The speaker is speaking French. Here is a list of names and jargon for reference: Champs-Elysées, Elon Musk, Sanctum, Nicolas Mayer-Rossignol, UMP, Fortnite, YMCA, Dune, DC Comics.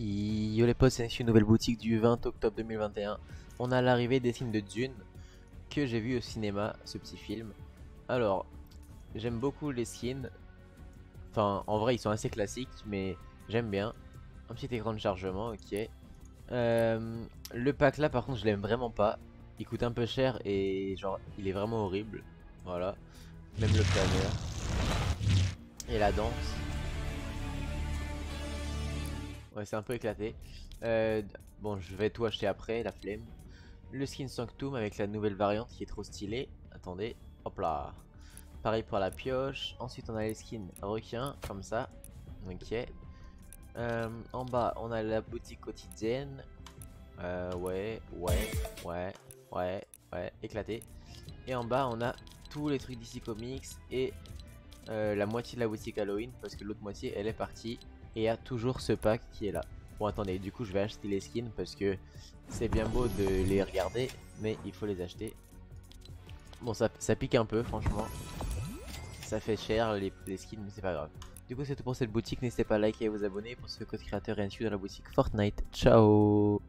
Yo les potes, c'est une nouvelle boutique du 20 octobre 2021. On a l'arrivée des films de Dune que j'ai vu au cinéma, ce petit film. Alors, j'aime beaucoup les skins. Enfin, en vrai, ils sont assez classiques, mais j'aime bien. Un petit écran de chargement, ok. Le pack là, par contre, je l'aime vraiment pas. Il coûte un peu cher et genre, il est vraiment horrible. Voilà. Même le planeur. Et la danse. Ouais, c'est un peu éclaté. Bon, je vais tout acheter après, la flemme. Le skin Sanctum avec la nouvelle variante qui est trop stylée. Attendez, hop là. Pareil pour la pioche. Ensuite, on a les skins requins, comme ça. Ok. En bas, on a la boutique quotidienne. Ouais, éclaté. Et en bas, on a tous les trucs DC Comics et la moitié de la boutique Halloween parce que l'autre moitié elle est partie et il y a toujours ce pack qui est là. Bon, attendez, du coup je vais acheter les skins parce que c'est bien beau de les regarder mais il faut les acheter. Bon, ça pique un peu, franchement ça fait cher les skins, mais c'est pas grave. Du coup c'est tout pour cette boutique, n'hésitez pas à liker et à vous abonner pour ce code créateur et inscrit dans la boutique Fortnite. Ciao.